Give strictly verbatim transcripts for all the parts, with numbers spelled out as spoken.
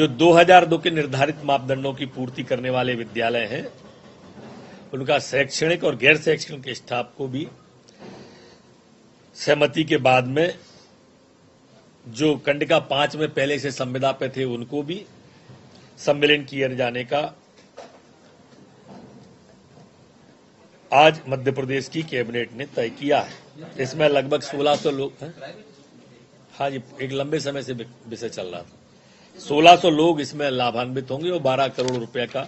जो दो हज़ार दो के निर्धारित मापदंडों की पूर्ति करने वाले विद्यालय हैं, उनका शैक्षणिक और गैर शैक्षणिक स्टाफ को भी सहमति के बाद में जो कंडिका पांच में पहले से संविदा पे थे उनको भी सम्मिलित किए जाने का आज मध्य प्रदेश की कैबिनेट ने तय किया है। इसमें लगभग सोलह सौ लोग हैं। हाँ जी, एक लंबे समय से विषय चल रहा था। सोलह सौ लोग इसमें लाभान्वित होंगे और बारह करोड़ रुपए का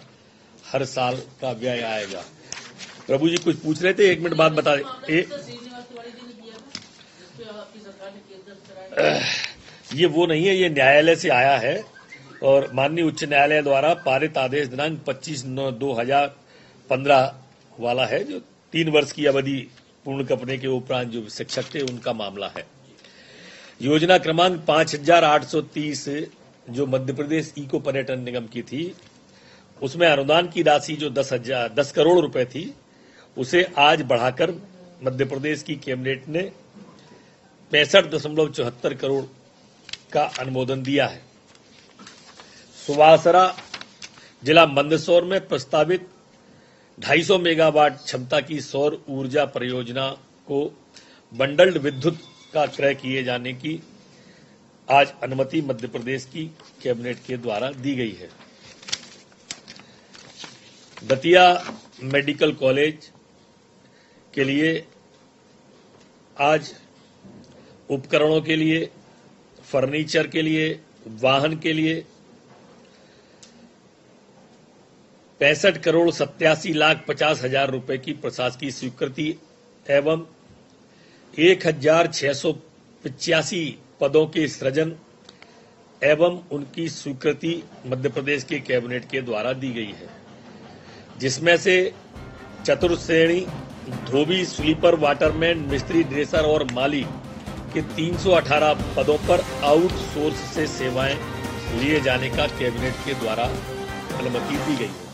हर साल का व्यय आएगा। प्रभु जी कुछ पूछ रहे थे, एक मिनट बाद बता दें। ये वो नहीं है, ये न्यायालय से आया है और माननीय उच्च न्यायालय द्वारा पारित आदेश दिनांक पच्चीस नौ दो हज़ार पंद्रह वाला है, जो तीन वर्ष की अवधि पूर्ण करने के उपरांत जो शिक्षक थे उनका मामला है। योजना क्रमांक पाँच हज़ार आठ सौ तीस जो मध्य प्रदेश इको पर्यटन निगम की थी, उसमें अनुदान की राशि जो दस हजार दस करोड़ रुपए थी, उसे आज बढ़ाकर मध्य प्रदेश की कैबिनेट ने पैंसठ दशमलव चौहत्तर करोड़ का अनुमोदन दिया है। सुवासरा जिला मंदसौर में प्रस्तावित दो सौ पचास मेगावाट क्षमता की सौर ऊर्जा परियोजना को बंडल्ड विद्युत का क्रय किए जाने की आज अनुमति मध्य प्रदेश की कैबिनेट के द्वारा दी गई है। दतिया मेडिकल कॉलेज के लिए आज उपकरणों के लिए, फर्नीचर के लिए, वाहन के लिए पैंसठ करोड़ सत्तासी लाख पचास हजार रुपए की प्रशासकीय स्वीकृति एवं एक हजार छह सौ पिचासी पदों के सृजन एवं उनकी स्वीकृति मध्य प्रदेश के कैबिनेट के द्वारा दी गई है, जिसमें से चतुर्श्रेणी धोबी, स्लीपर, वाटरमैन, मिस्त्री, ड्रेसर और माली के तीन सौ अठारह पदों पर आउटसोर्स से सेवाएं लिए जाने का कैबिनेट के द्वारा अनुमति दी गई है।